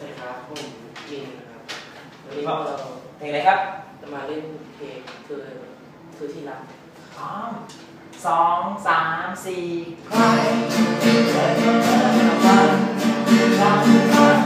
สวัสดีครับผมมินนะครับวันนี้เราเพลงอะไรครับจะมาเล่นเพลงคือที่รัก2 3 4ใครเธอรัก